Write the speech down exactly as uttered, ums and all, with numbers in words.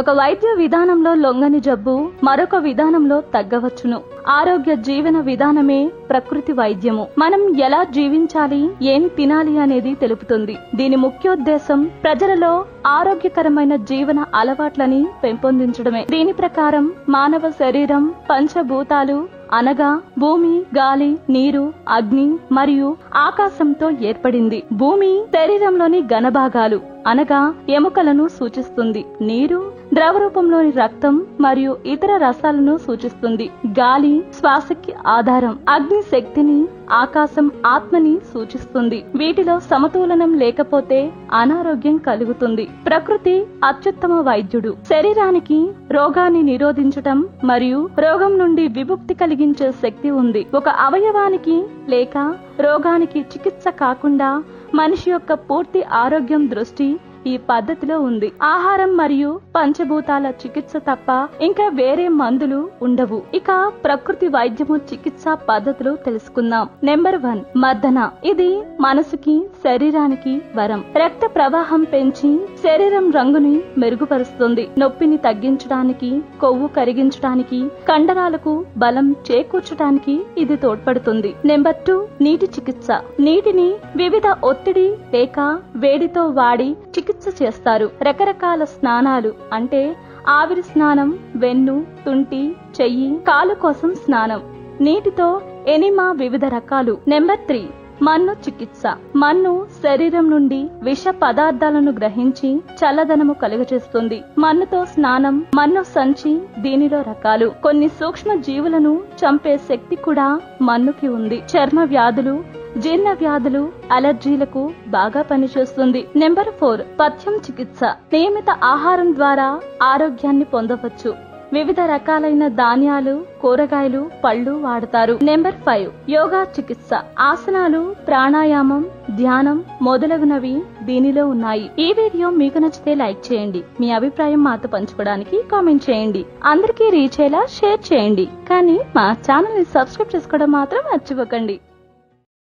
ఒక వైద్య విధానంలో లొంగని జబ్బు మరొక విధానంలో తగ్గవచ్చును. ఆరోగ్య జీవన విధానమే ప్రకృతి వైద్యము. మనం ఎలా జీవించాలి, ఏమి తినాలి అనేది తెలుపుతుంది. దీని ముఖ్యోద్దేశం ప్రజలలో ఆరోగ్యకరమైన జీవన అలవాట్లని పెంపొందించడమే. దీని ప్రకారం మానవ శరీరం పంచభూతాలు అనగా భూమి, గాలి, నీరు, అగ్ని మరియు ఆకాశంతో ఏర్పడింది. భూమి శరీరంలోని ఘనభాగాలు అనగా ఎముకలను సూచిస్తుంది. నీరు ద్రవరూపంలోని రక్తం మరియు ఇతర రసాలను సూచిస్తుంది. గాలి శ్వాసకి ఆధారం. అగ్ని శక్తిని, ఆకాశం ఆత్మని సూచిస్తుంది. వీటిలో సమతూలనం లేకపోతే అనారోగ్యం కలుగుతుంది. ప్రకృతి అత్యుత్తమ వైద్యుడు. శరీరానికి రోగాన్ని నిరోధించటం మరియు రోగం నుండి విముక్తి కలిగించే శక్తి ఉంది. ఒక అవయవానికి లేక రోగానికి చికిత్స కాకుండా మనిషి యొక్క పూర్తి ఆరోగ్యం దృష్టి ఈ పద్ధతిలో ఉంది. ఆహారం మరియు పంచభూతాల చికిత్స తప్ప ఇంకా వేరే మందులు ఉండవు. ఇక ప్రకృతి వైద్యము చికిత్సా పద్ధతులు తెలుసుకుందాం. నెంబర్ వన్, మర్దన. ఇది మనసుకి శరీరానికి వరం. రక్త ప్రవాహం పెంచి శరీరం రంగుని మెరుగుపరుస్తుంది. నొప్పిని తగ్గించడానికి, కొవ్వు కరిగించడానికి, కండరాలకు బలం చేకూర్చడానికి ఇది తోడ్పడుతుంది. నెంబర్ టూ, నీటి చికిత్స. నీటిని వివిధ ఒత్తిడి లేక వేడితో వాడి చికిత్స చేస్తారు. రకరకాల స్నానాలు అంటే ఆవిరి స్నానం, వెన్ను, తుంటి, చెయ్యి, కాలు కోసం స్నానం. నీటితో ఎనిమా వివిధ రకాలు. నెంబర్ త్రీ, మన్ను చికిత్స. మన్ను శరీరం నుండి విష పదార్థాలను గ్రహించి చల్లదనము కలుగజేస్తుంది. మన్నుతో స్నానం, మన్ను సంచి దీనిలో రకాలు. కొన్ని సూక్ష్మ జీవులను చంపే శక్తి కూడా మన్నుకి ఉంది. చర్మ వ్యాధులు, జీర్ణ వ్యాధులు, అలర్జీలకు బాగా పనిచేస్తుంది. నెంబర్ ఫోర్, పథ్యం చికిత్స. నియమిత ఆహారం ద్వారా ఆరోగ్యాన్ని పొందవచ్చు. వివిధ రకాలైన ధాన్యాలు, కూరగాయలు, పళ్ళు వాడతారు. నెంబర్ ఫైవ్, యోగా చికిత్స. ఆసనాలు, ప్రాణాయామం, ధ్యానం మొదలగునవి దీనిలో ఉన్నాయి. ఈ వీడియో మీకు నచ్చితే లైక్ చేయండి. మీ అభిప్రాయం మాతో పంచుకోవడానికి కామెంట్ చేయండి. అందరికీ రీచ్ అయ్యేలా షేర్ చేయండి. కానీ మా ఛానల్ ని సబ్స్క్రైబ్ చేసుకోవడం మాత్రం మర్చిపోకండి.